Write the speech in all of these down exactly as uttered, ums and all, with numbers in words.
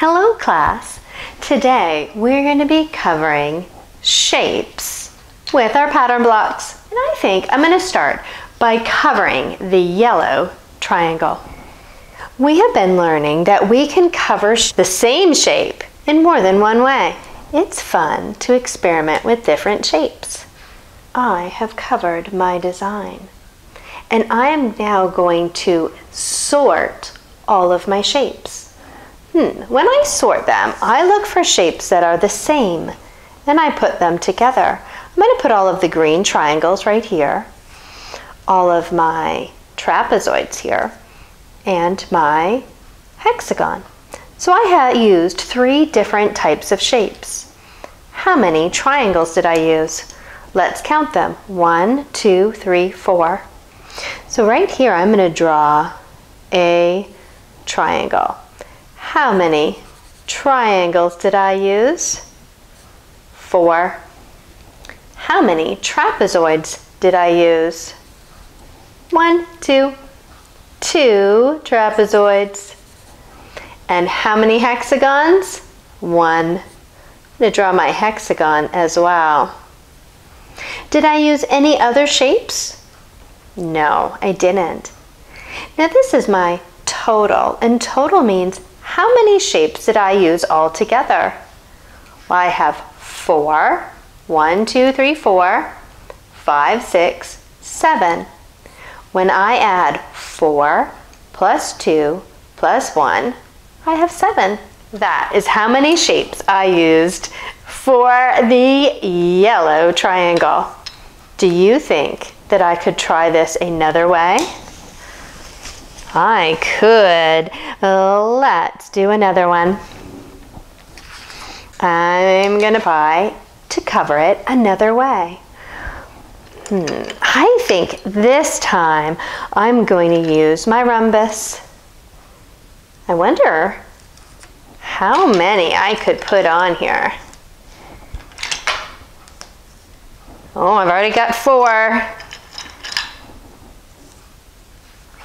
Hello class! Today we're going to be covering shapes with our pattern blocks, and I think I'm going to start by covering the yellow triangle. We have been learning that we can cover the same shape in more than one way. It's fun to experiment with different shapes. I have covered my design, and I am now going to sort all of my shapes. When I sort them, I look for shapes that are the same, and I put them together. I'm going to put all of the green triangles right here, all of my trapezoids here, and my hexagon. So I had used three different types of shapes. How many triangles did I use? Let's count them. One, two, three, four. So right here, I'm going to draw a triangle. How many triangles did I use? Four. How many trapezoids did I use? One, two, two trapezoids. And how many hexagons? One. I'm going to draw my hexagon as well. Did I use any other shapes? No, I didn't. Now this is my total, and total means how many shapes did I use all together? Well, I have four. One, two, three, four, five, six, seven. When I add four plus two plus one, I have seven. That is how many shapes I used for the yellow triangle. Do you think that I could try this another way? I could. Let's do another one. I'm going to try to cover it another way. Hmm. I think this time I'm going to use my rhombus. I wonder how many I could put on here. Oh, I've already got four.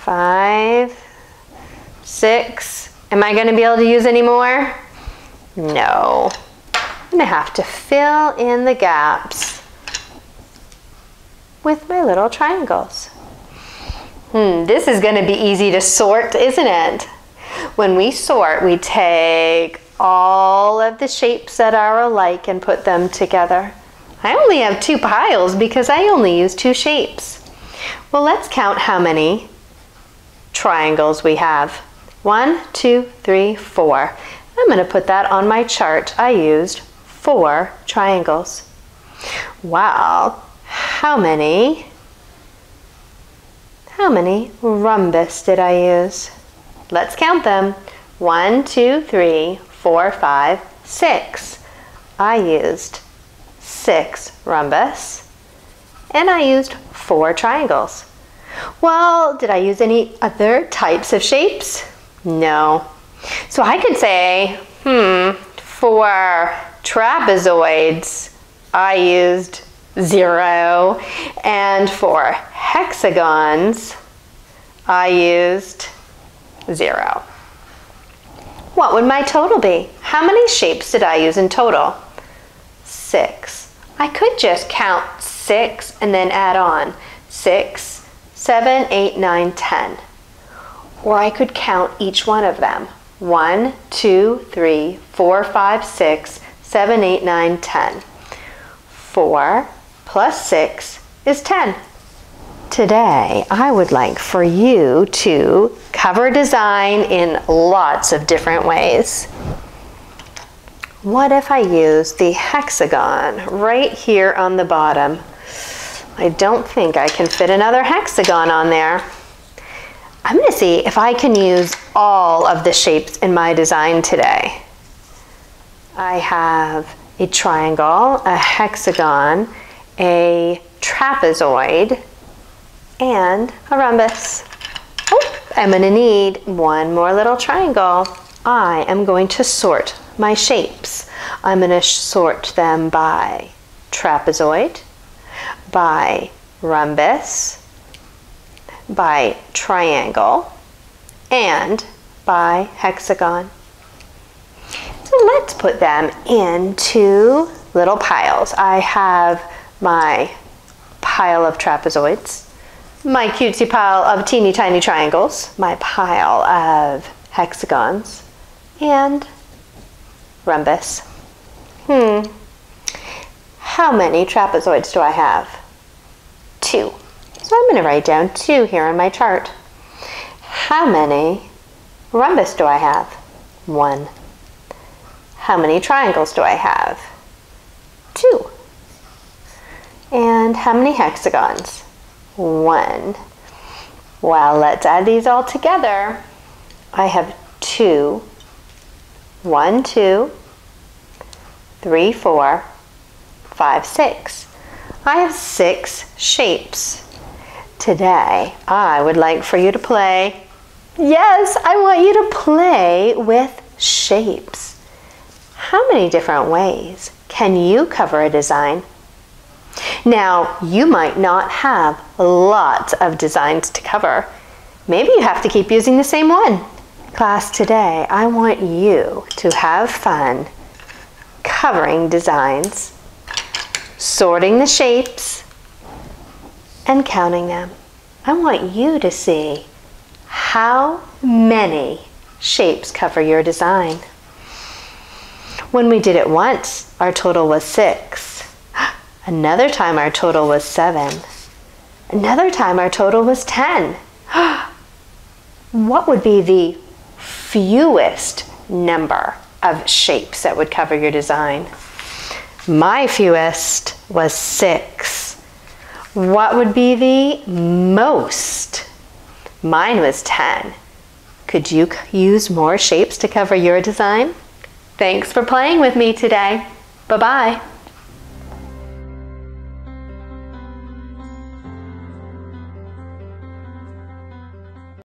Five, six. Am I going to be able to use any more? No. I'm going to have to fill in the gaps with my little triangles. Hmm, this is going to be easy to sort, isn't it? When we sort, we take all of the shapes that are alike and put them together. I only have two piles because I only use two shapes. Well, let's count how many triangles we have. One, two, three, four. I'm going to put that on my chart. I used four triangles. Wow, how many, how many rhombus did I use? Let's count them. One, two, three, four, five, six. I used six rhombus, and I used four triangles. Well, did I use any other types of shapes? No. So I could say, hmm, for trapezoids, I used zero. And for hexagons, I used zero. What would my total be? How many shapes did I use in total? Six. I could just count six and then add on six, seven, eight, nine, ten. Or I could count each one of them. One, two, three, four, five, six, seven, eight, nine, ten. Four plus six is ten. Today, I would like for you to cover design in lots of different ways. What if I use the hexagon right here on the bottom? I don't think I can fit another hexagon on there. I'm going to see if I can use all of the shapes in my design today. I have a triangle, a hexagon, a trapezoid, and a rhombus. Oh, I'm going to need one more little triangle. I am going to sort my shapes. I'm going to sort them by trapezoid, by rhombus, by triangle, and by hexagon. let's put them into little piles. I have my pile of trapezoids, my cutesy pile of teeny tiny triangles, my pile of hexagons, and rhombus. Hmm. How many trapezoids do I have? Two. So I'm going to write down two here on my chart. How many rhombus do I have? One. How many triangles do I have? Two. And how many hexagons? One. Well, let's add these all together. I have two. One, two, three, four, five, six. I have six shapes. Today, I would like for you to play. Yes, I want you to play with shapes. How many different ways can you cover a design? Now, you might not have lots of designs to cover. Maybe you have to keep using the same one. Class, today, I want you to have fun covering designs, sorting the shapes, and counting them. I want you to see how many shapes cover your design. When we did it once, our total was six. Another time our total was seven. Another time our total was ten. What would be the fewest number of shapes that would cover your design? My fewest was six. What would be the most? Mine was ten. Could you use more shapes to cover your design? Thanks for playing with me today. Bye-bye.